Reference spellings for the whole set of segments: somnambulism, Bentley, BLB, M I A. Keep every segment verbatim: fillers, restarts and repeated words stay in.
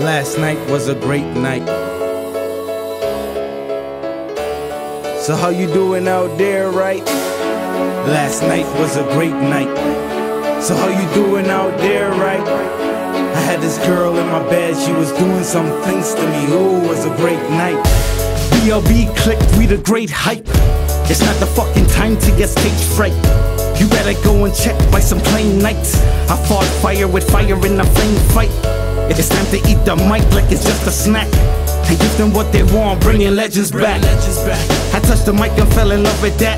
Last night was a great night. So how you doing out there, right? Last night was a great night. So how you doing out there, right? I had this girl in my bed, she was doing some things to me. Oh, it was a great night. B L B clicked, we the great hype. It's not the fucking time to get stage fright. You better go and check by some plain nights. I fought fire with fire in a flame fight. It's time to eat the mic like it's just a snack. And give them what they want, bringing legends back. I touched the mic and fell in love with that.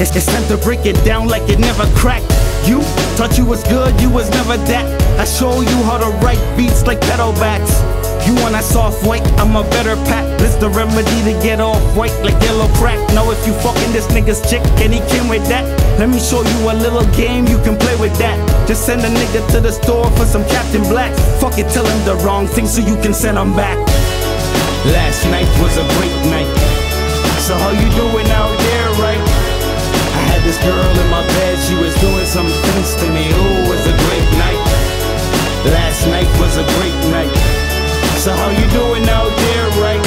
It's, it's time to break it down like it never cracked. You thought you was good, you was never that. I show you how to write beats like pedal backs. You want that soft white, I'm a better pack. This the remedy to get off white like yellow crack. Now if you fucking this nigga's chick and he came with that, let me show you a little game you can play with that. Just send a nigga to the store for some Captain Black. Fuck it, tell him the wrong thing so you can send him back. Last night was a great night. So how you doing out there, right? I had this girl in my bed, she was doing some things to me. Ooh, it's a great night. Last night was a great night. So how you doing out there, right?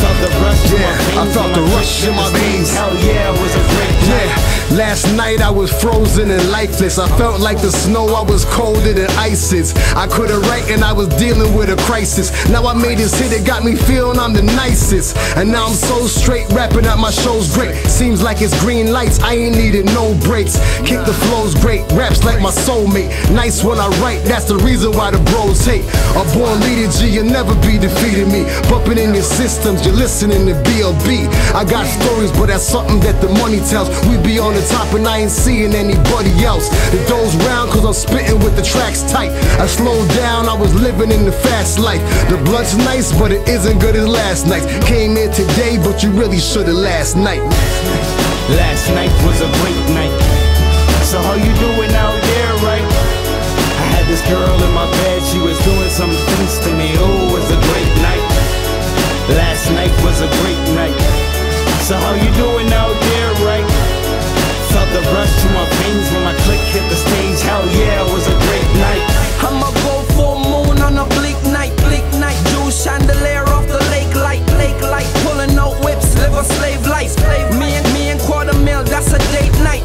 Felt the rush in my veins. I felt the rush in my veins. Hell yeah, it was a great night. Yeah. Last night I was frozen and lifeless. I felt like the snow, I was colder than ice is. I couldn't write and I was dealing with a crisis. Now I made this hit, it got me feeling I'm the nicest. And now I'm so straight, rapping at my show's great. Seems like it's green lights, I ain't needed no breaks. Kick the flows great, raps like my soulmate. Nice when I write, that's the reason why the bros hate. A born leader G, you'll never be defeated me. Bumping in your systems, you're listening to B L B. I got stories, but that's something that the money tells. We be on the top and I ain't seeing anybody else. It goes round cause I'm spitting with the tracks tight. I slowed down, I was living in the fast life. The blunt's nice but it isn't good as last night. Came in today but you really shoulda last night. Last night was a great night. So how you doing out there, right? I had this girl in my bed, she was doing some things to me. Oh, it was a great night. Last night was a great night. So how you doing out there, right? Felt the rush to my veins when my click hit the stage. Hell yeah, it was a great night. I'ma go full moon on a bleak night, bleak night. Jewel chandelier off the lake light, lake light. Pulling out whips, live a slave life. Me and me and quarter mil, that's a date night.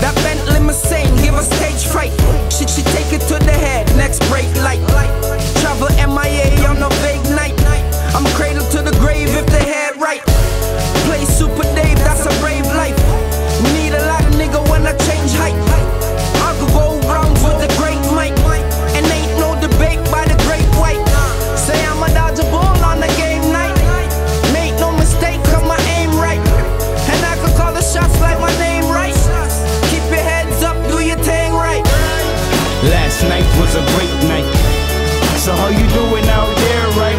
That Bentley Mustang, give a stage fright. Should she take it to the head? Next break light, light. Travel M I A on a vague night, night. I'm cradle to the grave if they had right. Play Super Dave, that's a brave life. Need a lot of nigga when I change height. I could go round with the great mic, and ain't no debate by the great white. Say I'm a dodger ball on the game night. Make no mistake, cause my aim right. And I could call the shots like my name right. Keep your heads up, do your thing right. Last night was a great night. So how you doing out there, right?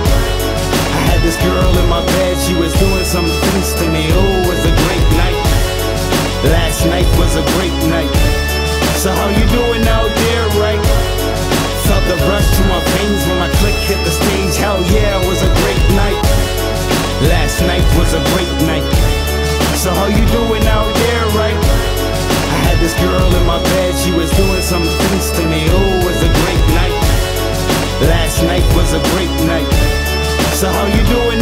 I had this girl in my bed, she was doing some things to me. Oh, it was a great night. Last night was a great night. So how you doing out there, right? Felt the rush to my veins when my click hit the stage. Hell yeah, it was a great night. Last night was a great night. So how you doing out there, right? I had this girl in my bed, she was doing some things to me. Oh, it was a great night. Last night was a great night. So how you doing?